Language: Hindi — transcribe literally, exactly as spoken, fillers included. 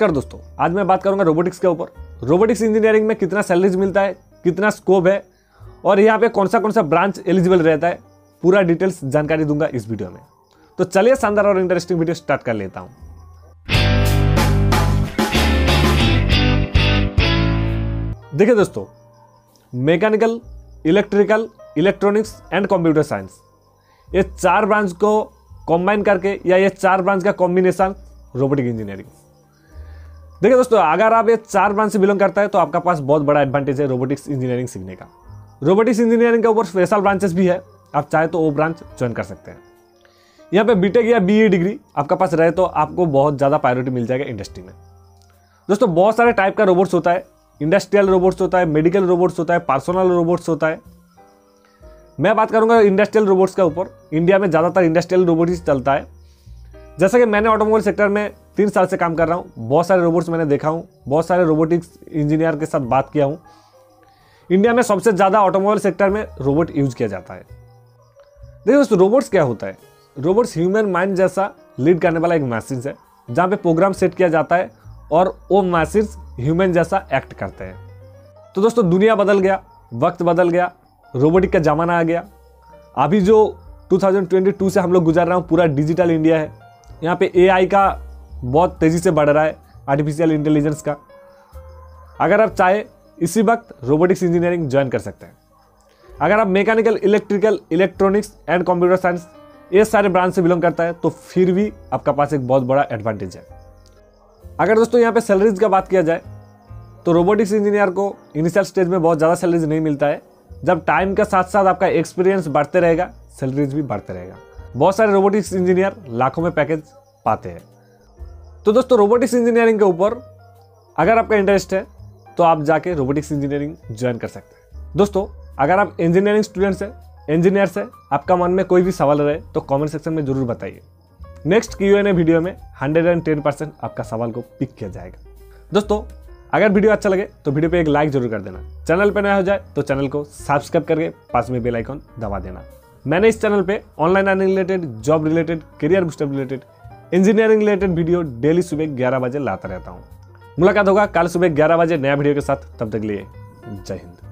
नमस्कार दोस्तों, आज मैं बात करूंगा रोबोटिक्स के ऊपर। रोबोटिक्स इंजीनियरिंग में कितना सैलरीज मिलता है, कितना स्कोप है और यहाँ पे कौन सा कौन सा ब्रांच एलिजिबल रहता है, पूरा डिटेल्स जानकारी दूंगा इस वीडियो में। तो चलिए शानदार और इंटरेस्टिंग वीडियो स्टार्ट कर लेता हूँ। देखिए दोस्तों, mechanical, electrical, electronics and computer science, ये चार ब्रांच को कॉम्बाइन करके या ये चार ब्रांच का कॉम्बिनेशन रोबोटिक इंजीनियरिंग। देखिए दोस्तों, अगर आप ये चार ब्रांच से बिलोंग करता है तो आपका पास बहुत बड़ा एडवांटेज है रोबोटिक्स इंजीनियरिंग सीखने का। रोबोटिक्स इंजीनियरिंग के ऊपर स्पेशल ब्रांचेस भी है, आप चाहे तो वो ब्रांच ज्वाइन कर सकते हैं। यहाँ पे बीटेक या बीई डिग्री आपका पास रहे तो आपको बहुत ज़्यादा प्रायोरिटी मिल जाएगा इंडस्ट्री में। दोस्तों, बहुत सारे टाइप का रोबोट्स होता है, इंडस्ट्रियल रोबोट्स होता है, मेडिकल रोबोट्स होता है, पर्सनल रोबोट्स होता है। मैं बात करूंगा इंडस्ट्रियल रोबोट्स के ऊपर। इंडिया में ज़्यादातर इंडस्ट्रियल रोबोटिक्स चलता है। जैसा कि मैंने ऑटोमोबाइल सेक्टर में तीन साल से काम कर रहा हूँ, बहुत सारे रोबोट्स मैंने देखा हूँ, बहुत सारे रोबोटिक्स इंजीनियर के साथ बात किया हूँ। इंडिया में सबसे ज़्यादा ऑटोमोबाइल सेक्टर में रोबोट यूज किया जाता है। देखिए दोस्तों, रोबोट्स क्या होता है? रोबोट्स ह्यूमन माइंड जैसा लीड करने वाला एक मशीन है, जहाँ पर प्रोग्राम सेट किया जाता है और वो मशीन ह्यूमन जैसा एक्ट करते हैं। तो दोस्तों, दुनिया बदल गया, वक्त बदल गया, रोबोटिक का ज़माना आ गया। अभी जो दो हज़ार बाईस से हम लोग गुजार रहे हैं पूरा डिजिटल इंडिया है। यहाँ पे एआई का बहुत तेज़ी से बढ़ रहा है, आर्टिफिशियल इंटेलिजेंस का। अगर आप चाहे इसी वक्त रोबोटिक्स इंजीनियरिंग ज्वाइन कर सकते हैं। अगर आप mechanical, electrical, electronics and computer science, ये सारे ब्रांच से बिलोंग करता है तो फिर भी आपका पास एक बहुत बड़ा एडवांटेज है। अगर दोस्तों यहाँ पर सैलरीज का बात किया जाए तो रोबोटिक्स इंजीनियर को इनिशियल स्टेज में बहुत ज़्यादा सैलरीज नहीं मिलता है। जब टाइम के साथ साथ आपका एक्सपीरियंस बढ़ते रहेगा, सैलरीज भी बढ़ते रहेगा। बहुत सारे रोबोटिक्स इंजीनियर लाखों में पैकेज पाते हैं। तो दोस्तों, रोबोटिक्स इंजीनियरिंग के ऊपर अगर आपका इंटरेस्ट है तो आप जाके रोबोटिक्स इंजीनियरिंग ज्वाइन कर सकते हैं। दोस्तों, अगर आप इंजीनियरिंग स्टूडेंट्स हैं, इंजीनियर्स हैं, आपका मन में कोई भी सवाल रहे तो कॉमेंट सेक्शन में जरूर बताइए। Next Q and A video में हंड्रेड एंड टेन परसेंट आपका सवाल को पिक किया जाएगा। दोस्तों, अगर वीडियो अच्छा लगे तो वीडियो पे एक लाइक जरूर कर देना। चैनल पे नया हो जाए तो चैनल को सब्सक्राइब करके पास में बेल आइकन दबा देना। मैंने इस चैनल पे online earning related, job related, career booster related, engineering related video daily सुबह ग्यारह बजे लाता रहता हूँ। मुलाकात होगा कल सुबह ग्यारह बजे नया वीडियो के साथ। तब तक के लिए जय हिंद।